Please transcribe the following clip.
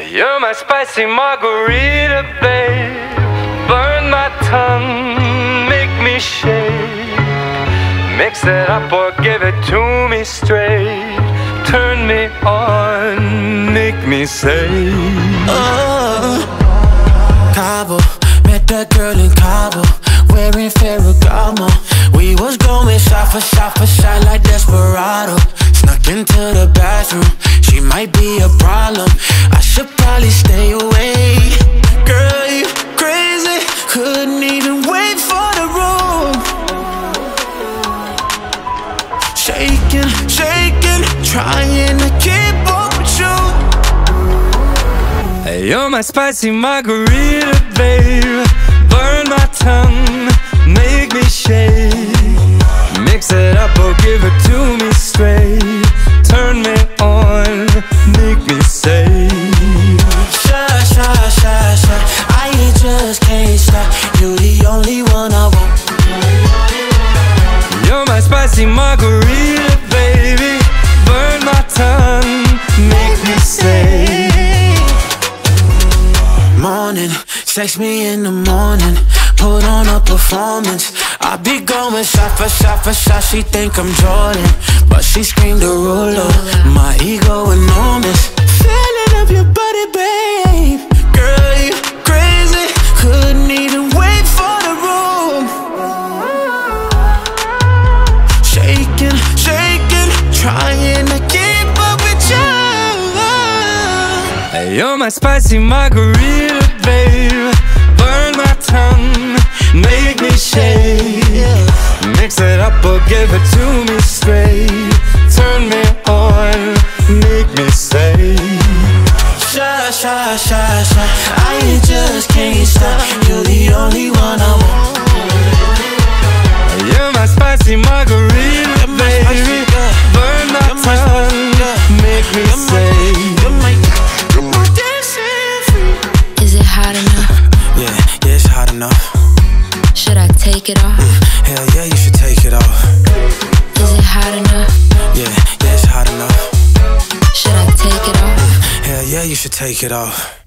You're my spicy margarita, babe. Burn my tongue, make me shake. Mix it up or give it to me straight. Turn me on, make me say, oh. Cabo, met that girl in Cabo, wearing Ferragamo. We was going shot for shot for shot like desperado. Snuck into the bathroom, she might be a problem. I should probably stay away. Girl, you crazy, couldn't even wait for the room. Shaking, shaking, trying to keep up with you. Hey, you're my spicy margarita, babe. Burn my tongue, make me shake. Mix it up or give it to me straight. Turn me on, make me say, sha, sha, sha, sha. I just can't stop. You're the only one I want. You're my spicy margarita, baby. Burn my tongue, make me say. Morning, text me in the morning. Put on a performance. I be going shot for shot for shot. She think I'm Jordan, but she screamed a ruler. My ego enormous. Filling up your body, babe. Girl, you crazy, couldn't even wait for the room. Shaking, shaking, trying to keep up with you. Hey, you're my spicy margarita, babe. Burn my tongue, make me shake. Mix it up or give it to me straight. Turn me on, make me say, sha, sha, sha, sha. I just can't stop. You're the only one I want. You're my spicy margarita, baby. Burn my tongue, make me say. Is it hot enough? Yeah, it's hot enough. Should I take it off? Hell yeah, you should take it off. Is it hot enough? Yeah, it's hot enough. Should I take it off? Hell yeah, you should take it off.